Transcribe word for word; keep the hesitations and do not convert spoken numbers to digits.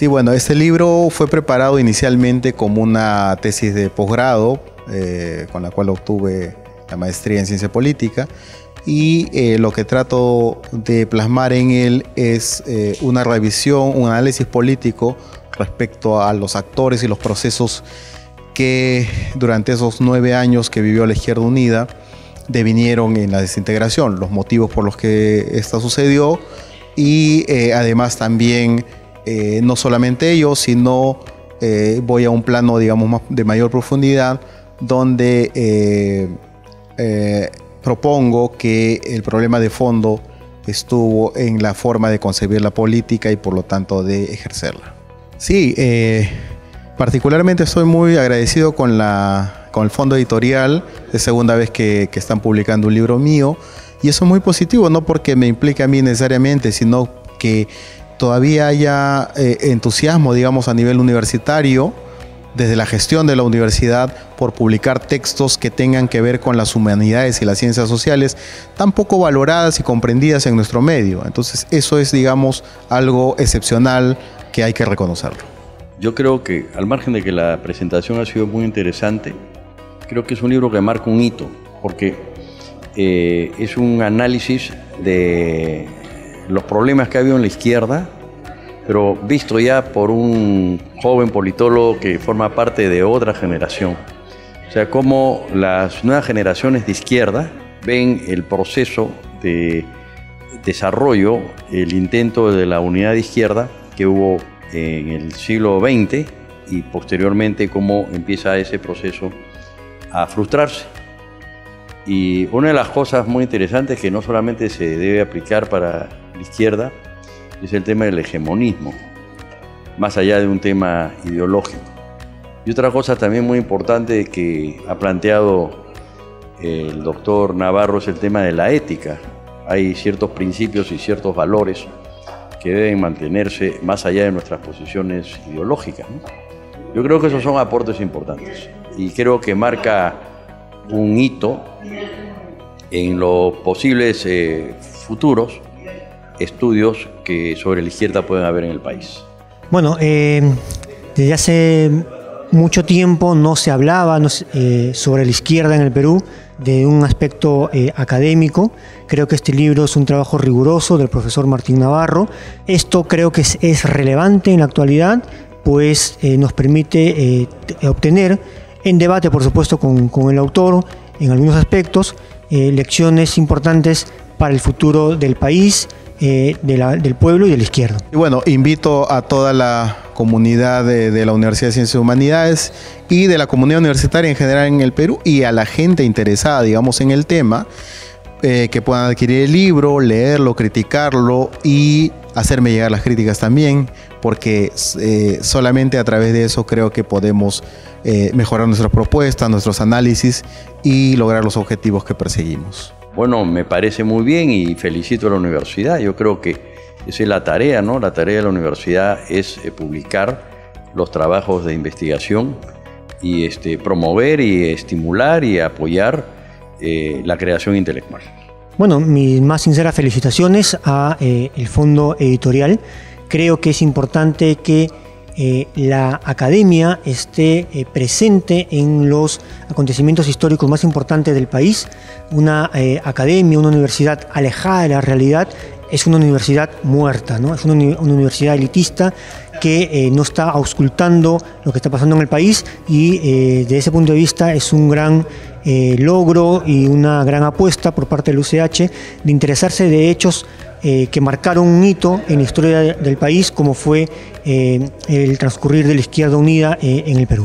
Sí, bueno, este libro fue preparado inicialmente como una tesis de posgrado, eh, con la cual obtuve la maestría en ciencia política, y eh, lo que trato de plasmar en él es eh, una revisión, un análisis político respecto a los actores y los procesos que durante esos nueve años que vivió la Izquierda Unida devinieron en la desintegración, los motivos por los que esta sucedió y eh, además también eh, no solamente ello, sino eh, voy a un plano, digamos, de mayor profundidad donde eh, eh, propongo que el problema de fondo estuvo en la forma de concebir la política y por lo tanto de ejercerla. Sí, eh, particularmente estoy muy agradecido con, la, con el Fondo Editorial. Es segunda vez que, que están publicando un libro mío y eso es muy positivo, no porque me implique a mí necesariamente, sino que todavía haya eh, entusiasmo, digamos, a nivel universitario, desde la gestión de la universidad, por publicar textos que tengan que ver con las humanidades y las ciencias sociales, tan poco valoradas y comprendidas en nuestro medio. Entonces eso es, digamos, algo excepcional que hay que reconocerlo. Yo creo que, al margen de que la presentación ha sido muy interesante, creo que es un libro que marca un hito, porque eh, es un análisis de los problemas que ha habido en la izquierda, pero visto ya por un joven politólogo que forma parte de otra generación. O sea, cómo las nuevas generaciones de izquierda ven el proceso de desarrollo, el intento de la unidad de izquierda que hubo en el siglo veinte y posteriormente cómo empieza ese proceso a frustrarse. Y una de las cosas muy interesantes que no solamente se debe aplicar para la izquierda es el tema del hegemonismo, más allá de un tema ideológico. Y otra cosa también muy importante que ha planteado el doctor Navarro es el tema de la ética. Hay ciertos principios y ciertos valores que deben mantenerse más allá de nuestras posiciones ideológicas, ¿no? Yo creo que esos son aportes importantes y creo que marca un hito en los posibles eh, futuros estudios que sobre la izquierda pueden haber en el país. Bueno, eh, desde hace mucho tiempo no se hablaba no, eh, sobre la izquierda en el Perú de un aspecto eh, académico. Creo que este libro es un trabajo riguroso del profesor Martín Navarro. Esto creo que es, es relevante en la actualidad, pues eh, nos permite eh, obtener, en debate por supuesto con, con el autor, en algunos aspectos, eh, lecciones importantes para el futuro del país, eh, de la, del pueblo y de la izquierda. Y bueno, invito a toda la comunidad de, de la Universidad de Ciencias y Humanidades y de la comunidad universitaria en general en el Perú y a la gente interesada, digamos, en el tema, eh, que puedan adquirir el libro, leerlo, criticarlo y hacerme llegar las críticas también, porque eh, solamente a través de eso creo que podemos eh, mejorar nuestras propuestas, nuestros análisis y lograr los objetivos que perseguimos. Bueno, me parece muy bien y felicito a la universidad. Yo creo que esa es la tarea, ¿no? La tarea de la universidad es eh, publicar los trabajos de investigación y este, promover y estimular y apoyar eh, la creación intelectual. Bueno, mis más sinceras felicitaciones a eh, el Fondo Editorial. Creo que es importante que eh, la academia esté eh, presente en los acontecimientos históricos más importantes del país. Una eh, academia, una universidad alejada de la realidad, es una universidad muerta, ¿no? Es una, una universidad elitista que eh, no está auscultando lo que está pasando en el país y eh, de ese punto de vista es un gran eh, logro y una gran apuesta por parte del U C H de interesarse de hechos eh, que marcaron un hito en la historia de, del país, como fue eh, el transcurrir de la Izquierda Unida eh, en el Perú.